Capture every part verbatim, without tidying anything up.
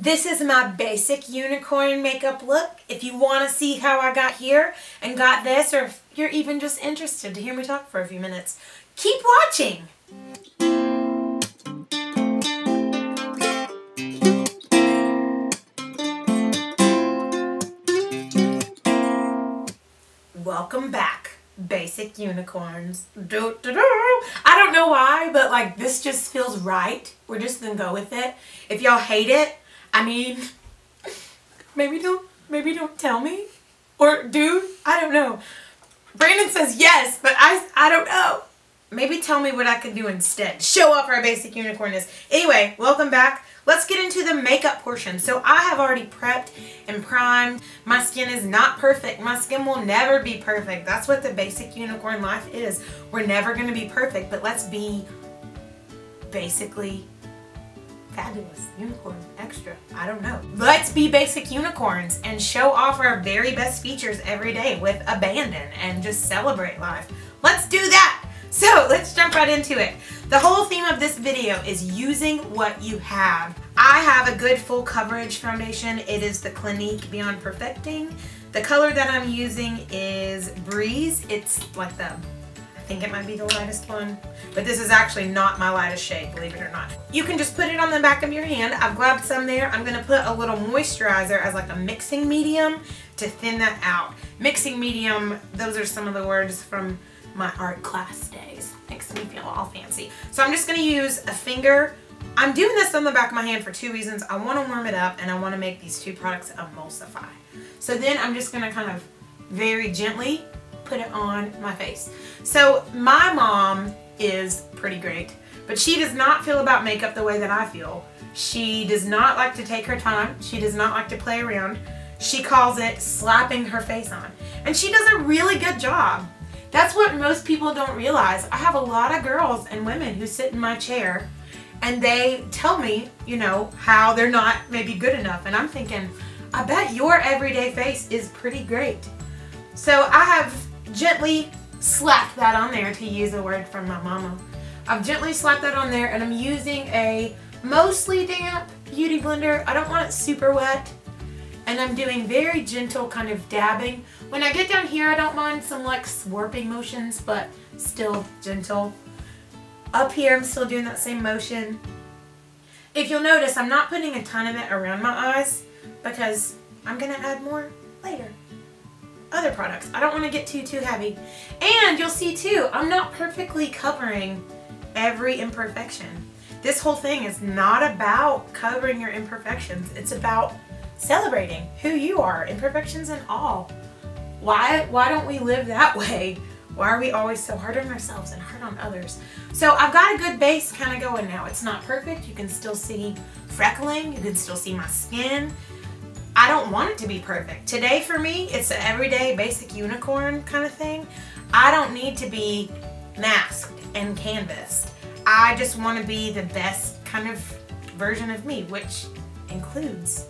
This is my basic unicorn makeup look. If you want to see how I got here and got this, or if you're even just interested to hear me talk for a few minutes, keep watching! Welcome back, basic unicorns. Do, do, do. I don't know why, but like this just feels right. We're just gonna go with it. If y'all hate it, I mean, maybe don't, maybe don't tell me, or dude, I don't know. Brandon says yes, but I, I don't know. Maybe tell me what I could do instead. Show off our basic unicorn is. Anyway, welcome back. Let's get into the makeup portion. So I have already prepped and primed. My skin is not perfect. My skin will never be perfect. That's what the basic unicorn life is. We're never gonna be perfect, but let's be basically fabulous, unicorn, extra, I don't know. Let's be basic unicorns and show off our very best features every day with abandon and just celebrate life. Let's do that. So let's jump right into it. The whole theme of this video is using what you have. I have a good full coverage foundation. It is the Clinique Beyond Perfecting. The color that I'm using is Breeze. It's like the, I think it might be the lightest one, but this is actually not my lightest shade, believe it or not. You can just put it on the back of your hand. I've grabbed some there. I'm gonna put a little moisturizer as like a mixing medium to thin that out. Mixing medium, those are some of the words from my art class days. Makes me feel all fancy. So I'm just gonna use a finger. I'm doing this on the back of my hand for two reasons. I wanna warm it up and I wanna make these two products emulsify. So then I'm just gonna kind of very gently put it on my face. So my mom is pretty great, but she does not feel about makeup the way that I feel. She does not like to take her time. She does not like to play around. She calls it slapping her face on. And she does a really good job. That's what most people don't realize. I have a lot of girls and women who sit in my chair and they tell me, you know, how they're not maybe good enough. And I'm thinking, I bet your everyday face is pretty great. So I have gently slapped that on there, to use a word from my mama. I've gently slapped that on there and I'm using a mostly damp beauty blender. I don't want it super wet. And I'm doing very gentle kind of dabbing. When I get down here, I don't mind some like swirping motions, but still gentle. Up here, I'm still doing that same motion. If you'll notice, I'm not putting a ton of it around my eyes because I'm gonna add more later. Other products, I don't wanna get too, too heavy. And you'll see too, I'm not perfectly covering every imperfection. This whole thing is not about covering your imperfections. It's about celebrating who you are, imperfections and all. Why, why don't we live that way? Why are we always so hard on ourselves and hard on others? So I've got a good base kind of going now. It's not perfect. You can still see freckling. You can still see my skin. I don't want it to be perfect. Today for me, it's an everyday basic unicorn kind of thing. I don't need to be masked and canvassed. I just want to be the best kind of version of me, which includes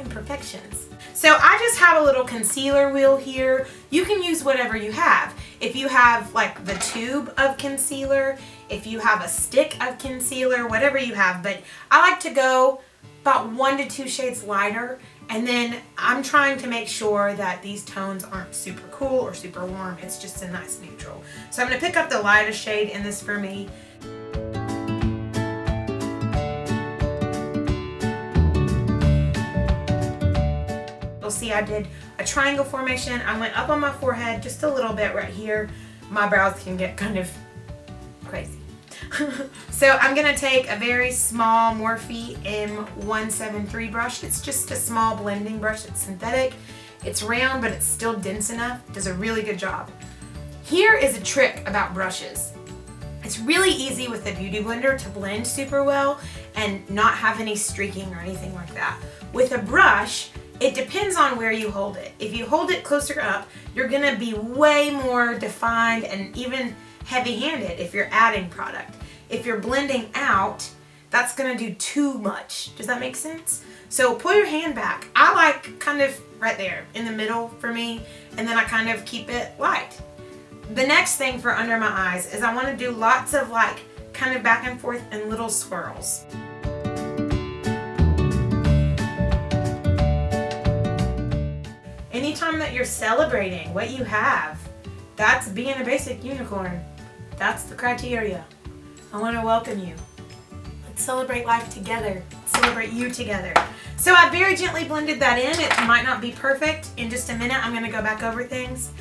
imperfections. So I just have a little concealer wheel here. You can use whatever you have. If you have like the tube of concealer, if you have a stick of concealer, whatever you have, but I like to go about one to two shades lighter, and then I'm trying to make sure that these tones aren't super cool or super warm. It's just a nice neutral. So I'm going to pick up the lightest shade in this for me. See, I did a triangle formation. I went up on my forehead just a little bit right here. My brows can get kind of crazy. So I'm going to take a very small Morphe M one seventy-three brush. It's just a small blending brush. It's synthetic. It's round, but it's still dense enough. It does a really good job. Here is a trick about brushes. It's really easy with the beauty blender to blend super well and not have any streaking or anything like that. With a brush, it depends on where you hold it. If you hold it closer up, you're gonna be way more defined and even heavy-handed if you're adding product. If you're blending out, that's gonna do too much. Does that make sense? So pull your hand back. I like kind of right there in the middle for me, and then I kind of keep it light. The next thing for under my eyes is I wanna do lots of like kind of back and forth and little swirls. you're celebrating what you have. That's being a basic unicorn. That's the criteria. I want to welcome you. Let's celebrate life together. Let's celebrate you together. So I very gently blended that in. It might not be perfect. In just a minute, I'm going to go back over things.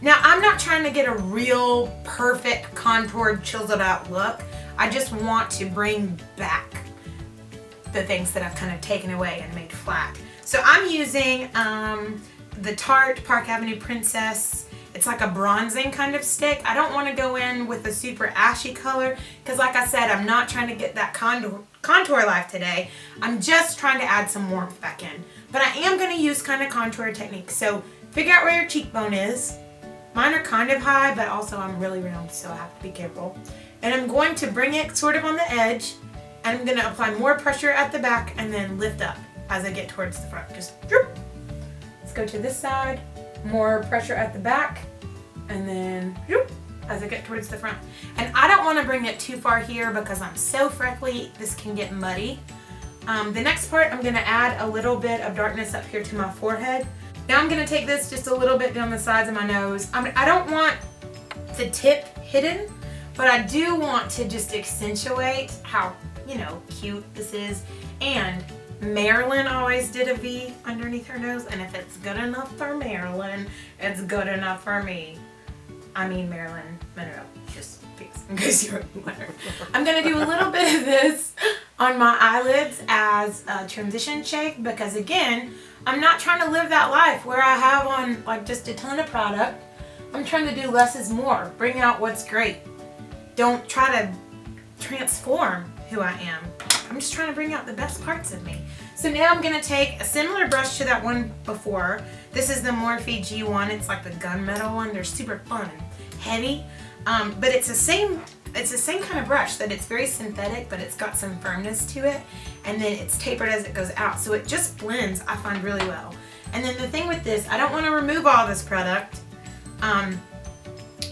Now, I'm not trying to get a real perfect contoured, chiseled out look. I just want to bring back the things that I've kind of taken away and made flat. So I'm using um, the Tarte Park Avenue Princess. It's like a bronzing kind of stick. I don't want to go in with a super ashy color because, like I said, I'm not trying to get that contour, contour life today. I'm just trying to add some warmth back in. But I am going to use kind of contour techniques. So figure out where your cheekbone is. Mine are kind of high, but also I'm really round, so I have to be careful. And I'm going to bring it sort of on the edge, and I'm going to apply more pressure at the back and then lift up as I get towards the front. Just droop. Let's go to this side. More pressure at the back, and then droop as I get towards the front. And I don't want to bring it too far here because I'm so freckly, this can get muddy. Um, the next part, I'm going to add a little bit of darkness up here to my forehead. Now I'm going to take this just a little bit down the sides of my nose. I'm, I don't want the tip hidden, but I do want to just accentuate how, you know, cute this is. And Marilyn always did a V underneath her nose, and if it's good enough for Marilyn, it's good enough for me. I mean Marilyn Monroe, just in case you're wondering. I'm going to do a little bit of this on my eyelids as a transition shade because, again, I'm not trying to live that life where I have on like just a ton of product. I'm trying to do less is more. Bring out what's great. Don't try to transform who I am. I'm just trying to bring out the best parts of me. So now I'm going to take a similar brush to that one before. This is the Morphe G one. It's like the gunmetal one. They're super fun and heavy. Um, but it's the same it's the same kind of brush, that it's very synthetic, but it's got some firmness to it. And then it's tapered as it goes out. So it just blends, I find, really well. And then the thing with this, I don't want to remove all this product. Um,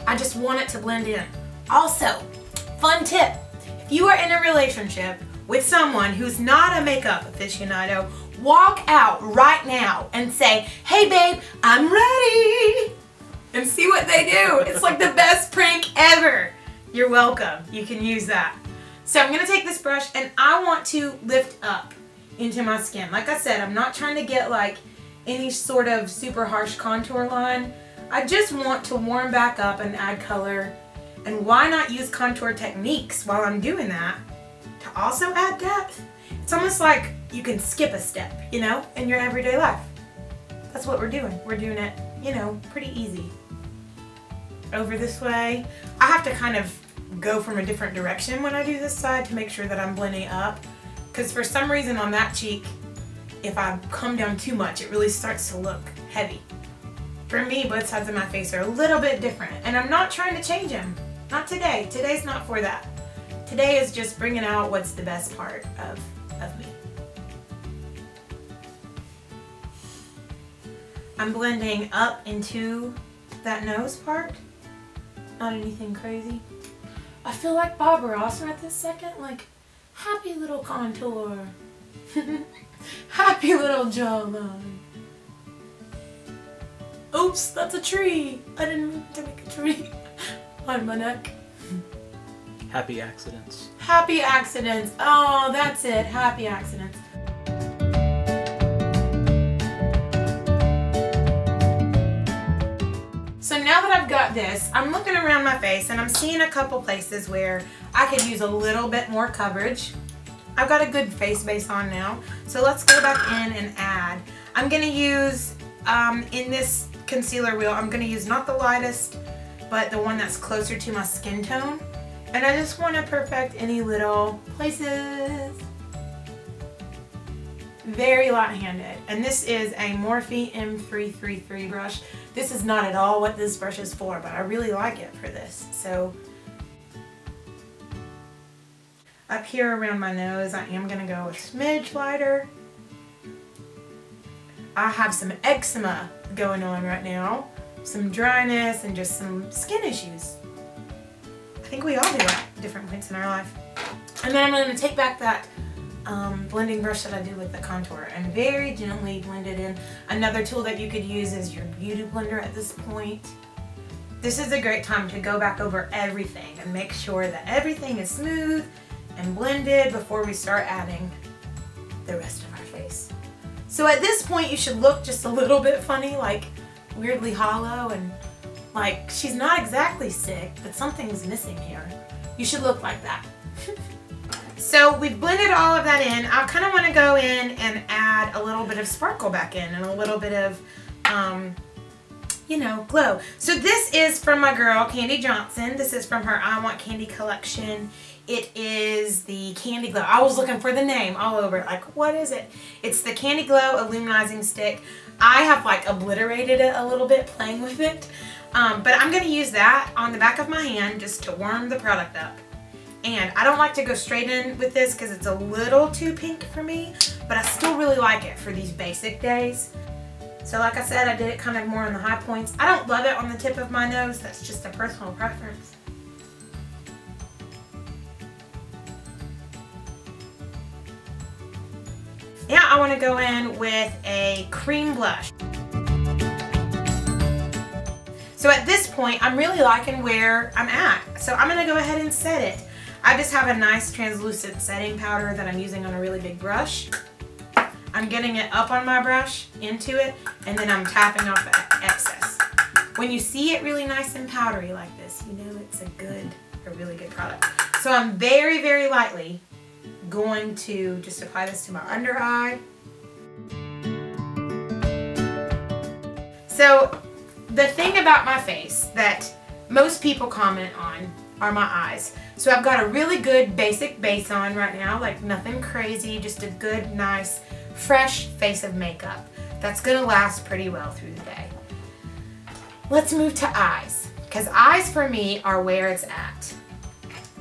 I just want it to blend in. Also, fun tip, if you are in a relationship with someone who's not a makeup aficionado, walk out right now and say, "Hey babe, I'm ready," and see what they do. It's like the best prank ever. You're welcome. You can use that. So I'm going to take this brush and I want to lift up into my skin. Like I said, I'm not trying to get like any sort of super harsh contour line. I just want to warm back up and add color. And why not use contour techniques while I'm doing that to also add depth? It's almost like you can skip a step, you know, in your everyday life. That's what we're doing. We're doing it, you know, pretty easy. Over this way. I have to kind of go from a different direction when I do this side to make sure that I'm blending up. Because for some reason on that cheek, if I come down too much, it really starts to look heavy. For me, both sides of my face are a little bit different. And I'm not trying to change them. Not today. Today's not for that. Today is just bringing out what's the best part of, of me. I'm blending up into that nose part. Not anything crazy. I feel like Bob Ross right this second. Like, happy little contour. Happy little jawline. Oops, that's a tree. I didn't mean to make a tree on my neck. Happy accidents. Happy accidents. Oh, that's it. Happy accidents. So now that I've got this, I'm looking around my face and I'm seeing a couple places where I could use a little bit more coverage. I've got a good face base on now. So let's go back in and add. I'm going to use, um, in this concealer wheel, I'm going to use not the lightest, but the one that's closer to my skin tone. And I just want to perfect any little places. Very light-handed. And this is a Morphe M three thirty-three brush. This is not at all what this brush is for, but I really like it for this. So up here around my nose, I am going to go a smidge lighter. I have some eczema going on right now. Some dryness and just some skin issues. I think we all do at different points in our life. And then I'm going to take back that um, blending brush that I did with the contour and very gently blend it in. Another tool that you could use is your beauty blender at this point. This is a great time to go back over everything and make sure that everything is smooth and blended before we start adding the rest of our face. So at this point you should look just a little bit funny, like weirdly hollow and like she's not exactly sick, but something's missing here. You should look like that. So we've blended all of that in. I kind of want to go in and add a little bit of sparkle back in and a little bit of, um, you know, glow. So this is from my girl, Candy Johnson. This is from her I Want Candy collection. It is the Candy Glow. I was looking for the name all over, like, what is it? It's the Candy Glow Illuminizing Stick. I have, like, obliterated it a little bit playing with it. Um, but I'm going to use that on the back of my hand just to warm the product up. And I don't like to go straight in with this because it's a little too pink for me, but I still really like it for these basic days. So like I said, I did it kind of more on the high points. I don't love it on the tip of my nose. That's just a personal preference. Now I want to go in with a cream blush. So at this point, I'm really liking where I'm at. So I'm going to go ahead and set it. I just have a nice translucent setting powder that I'm using on a really big brush. I'm getting it up on my brush, into it, and then I'm tapping off the excess. When you see it really nice and powdery like this, you know it's a good, a really good product. So I'm very, very lightly going to just apply this to my under eye. So the thing about my face that most people comment on are my eyes. So I've got a really good basic base on right now, like nothing crazy, just a good, nice, fresh face of makeup. That's gonna last pretty well through the day. Let's move to eyes, because eyes for me are where it's at.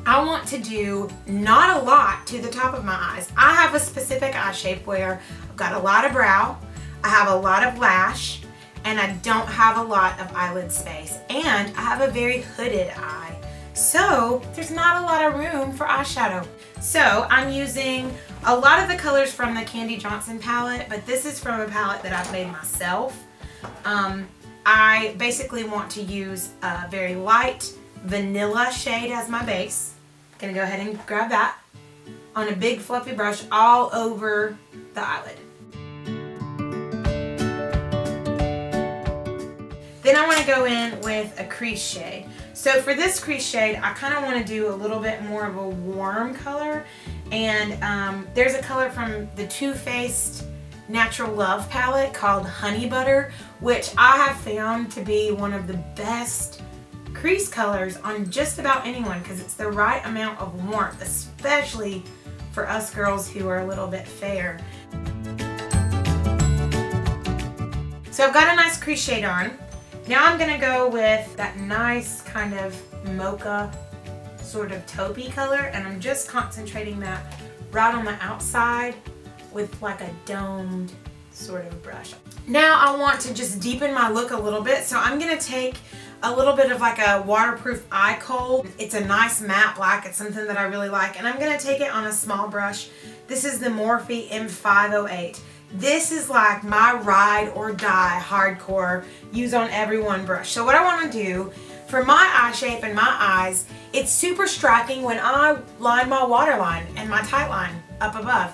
I want to do not a lot to the top of my eyes. I have a specific eye shape where I've got a lot of brow, I have a lot of lash, and I don't have a lot of eyelid space, and I have a very hooded eye, so there's not a lot of room for eyeshadow. So I'm using a lot of the colors from the Candy Johnson palette, but this is from a palette that I've made myself. Um, I basically want to use a very light vanilla shade as my base. I'm gonna go ahead and grab that on a big fluffy brush all over the eyelid. Then I want to go in with a crease shade. So for this crease shade, I kind of want to do a little bit more of a warm color. And um, there's a color from the Too Faced Natural Love palette called Honey Butter, which I have found to be one of the best crease colors on just about anyone because it's the right amount of warmth, especially for us girls who are a little bit fair. So I've got a nice crease shade on. Now I'm going to go with that nice kind of mocha sort of taupey color, and I'm just concentrating that right on the outside with like a domed sort of brush. Now I want to just deepen my look a little bit, so I'm going to take a little bit of like a waterproof eye coal. It's a nice matte black. It's something that I really like, and I'm going to take it on a small brush. This is the Morphe M five oh eight. This is like my ride or die hardcore use on every one brush. So what I want to do for my eye shape and my eyes, it's super striking when I line my waterline and my tight line up above.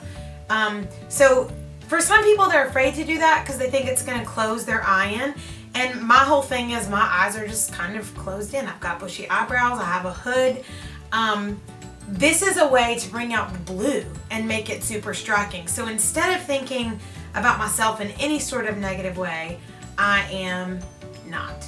Um, so for some people they're afraid to do that because they think it's going to close their eye in. And my whole thing is my eyes are just kind of closed in. I've got bushy eyebrows, I have a hood. Um, This is a way to bring out the blue and make it super striking. So instead of thinking about myself in any sort of negative way, I am not.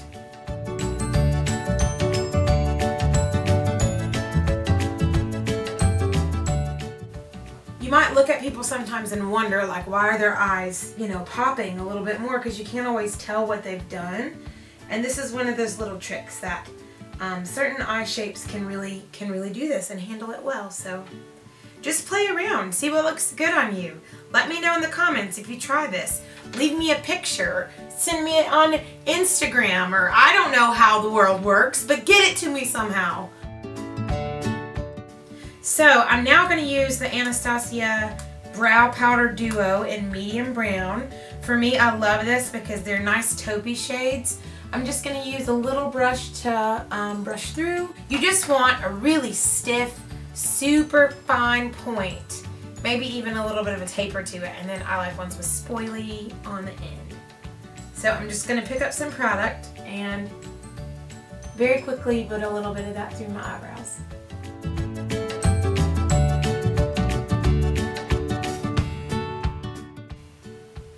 You might look at people sometimes and wonder, like, why are their eyes, you know, popping a little bit more? Because you can't always tell what they've done. And this is one of those little tricks that Um, certain eye shapes can really can really do this and handle it well. So just play around, see what looks good on you. Let me know in the comments if you try this. Leave me a picture, send me it on Instagram, or I don't know how the world works, but get it to me somehow. So I'm now going to use the Anastasia Brow Powder Duo in medium brown. For me, I love this because they're nice taupey shades. I'm just going to use a little brush to um, brush through. You just want a really stiff, super fine point. Maybe even a little bit of a taper to it. And then I like ones with spoily on the end. So I'm just going to pick up some product and very quickly put a little bit of that through my eyebrows.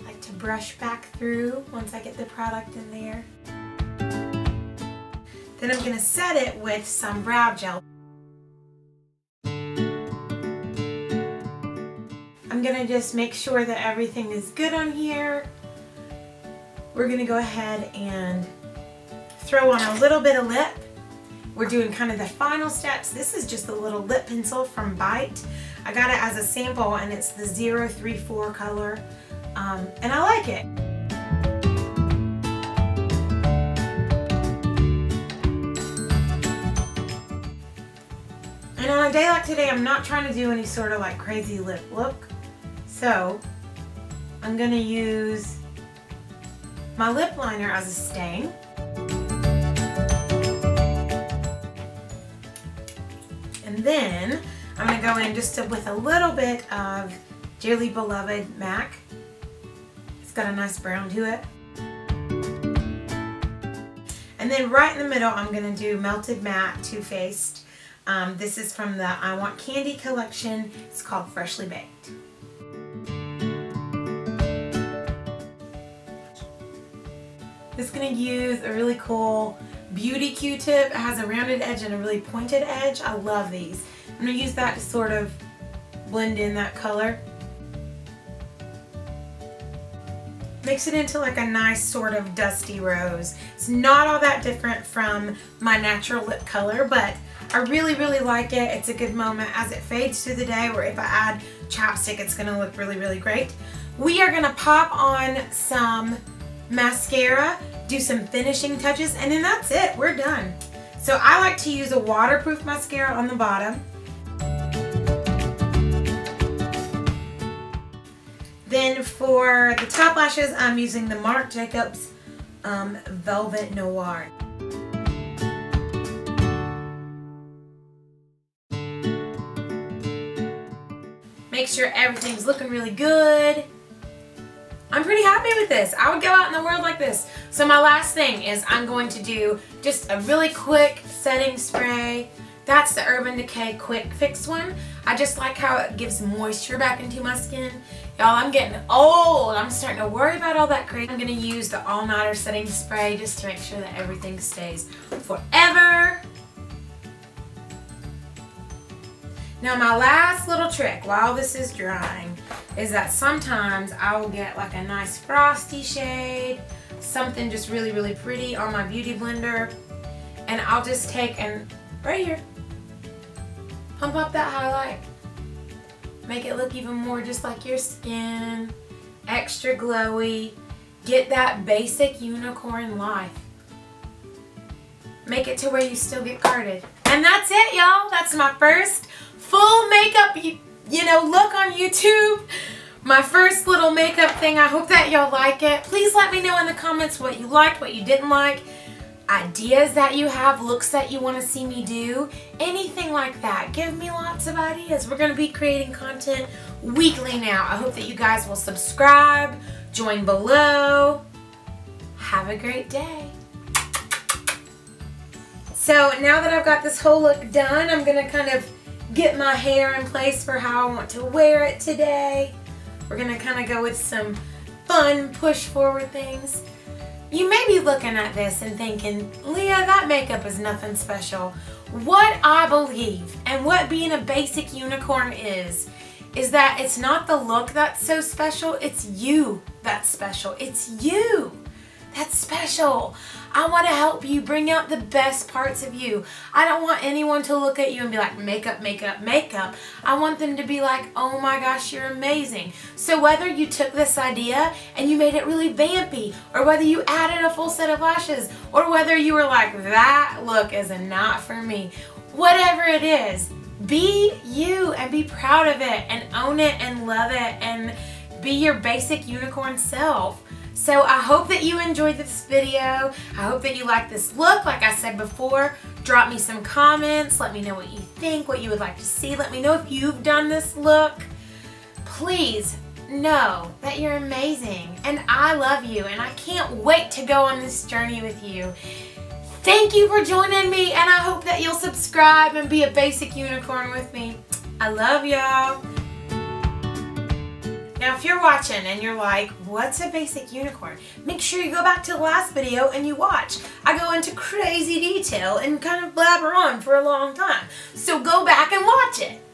I like to brush back through once I get the product in there. Then I'm going to set it with some brow gel. I'm going to just make sure that everything is good on here. We're going to go ahead and throw on a little bit of lip. We're doing kind of the final steps. This is just a little lip pencil from Bite. I got it as a sample and it's the zero three four color um, and I like it. And on a day like today, I'm not trying to do any sort of like crazy lip look. So I'm going to use my lip liner as a stain. And then I'm going to go in just to, with a little bit of Dearly Beloved M A C. It's got a nice brown to it. And then right in the middle, I'm going to do Melted Matte Too Faced. Um, this is from the I Want Candy collection. It's called Freshly Baked. Just going to use a really cool beauty Q-tip. It has a rounded edge and a really pointed edge. I love these. I'm going to use that to sort of blend in that color. Mix it into like a nice sort of dusty rose. It's not all that different from my natural lip color, but I really, really like it. It's a good moment as it fades through the day, or if I add chapstick, it's going to look really, really great. We are going to pop on some mascara, do some finishing touches, and then that's it. We're done. So I like to use a waterproof mascara on the bottom. Then for the top lashes, I'm using the Marc Jacobs um, Velvet Noir. Make sure everything's looking really good. I'm pretty happy with this. I would go out in the world like this. So my last thing is I'm going to do just a really quick setting spray. That's the Urban Decay Quick Fix one. I just like how it gives moisture back into my skin. Y'all, I'm getting old. I'm starting to worry about all that crazy. I'm gonna use the All Nighter setting spray just to make sure that everything stays forever. Now my last little trick while this is drying is that sometimes I will get like a nice frosty shade, something just really, really pretty on my beauty blender, and I'll just take and, right here, pump up that highlight, make it look even more just like your skin, extra glowy, get that basic unicorn life. Make it to where you still get carded. And that's it, y'all. That's my first full makeup, you know, look on YouTube. My first little makeup thing. I hope that y'all like it. Please let me know in the comments what you liked, what you didn't like, ideas that you have, looks that you want to see me do, anything like that. Give me lots of ideas. We're going to be creating content weekly now. I hope that you guys will subscribe, join below. Have a great day. So now that I've got this whole look done, I'm going to kind of get my hair in place for how I want to wear it today. We're going to kind of go with some fun push forward things. You may be looking at this and thinking, Leah, that makeup is nothing special. What I believe and what being a basic unicorn is, is that it's not the look that's so special, it's you that's special. It's you that's special. I want to help you bring out the best parts of you. I don't want anyone to look at you and be like, makeup, makeup, makeup. I want them to be like, oh my gosh, you're amazing. So whether you took this idea and you made it really vampy, or whether you added a full set of lashes, or whether you were like, that look is not for me. Whatever it is, Be you and be proud of it and own it and love it and be your basic unicorn self. So I hope that you enjoyed this video. I hope that you like this look. Like I said before, drop me some comments. Let me know what you think, what you would like to see. Let me know if you've done this look. Please know that you're amazing and I love you and I can't wait to go on this journey with you. Thank you for joining me and I hope that you'll subscribe and be a basic unicorn with me. I love y'all. Now if you're watching and you're like, what's a basic unicorn? Make sure you go back to the last video and you watch. I go into crazy detail and kind of blabber on for a long time. So go back and watch it.